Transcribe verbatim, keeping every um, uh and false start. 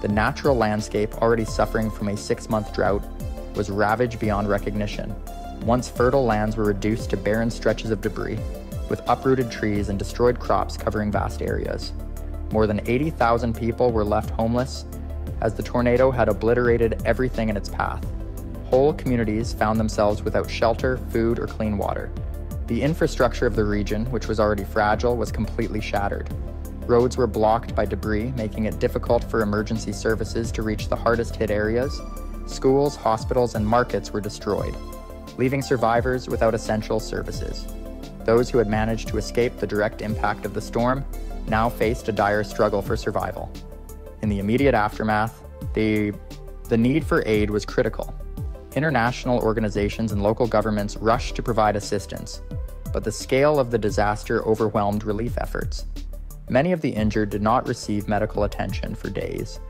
The natural landscape, already suffering from a six-month drought, was ravaged beyond recognition. Once fertile lands were reduced to barren stretches of debris, with uprooted trees and destroyed crops covering vast areas. More than eighty thousand people were left homeless as the tornado had obliterated everything in its path. Whole communities found themselves without shelter, food, or clean water. The infrastructure of the region, which was already fragile, was completely shattered. Roads were blocked by debris, making it difficult for emergency services to reach the hardest-hit areas. Schools, hospitals, and markets were destroyed, leaving survivors without essential services. Those who had managed to escape the direct impact of the storm now faced a dire struggle for survival. In the immediate aftermath, the, the need for aid was critical. International organizations and local governments rushed to provide assistance, but the scale of the disaster overwhelmed relief efforts. Many of the injured did not receive medical attention for days,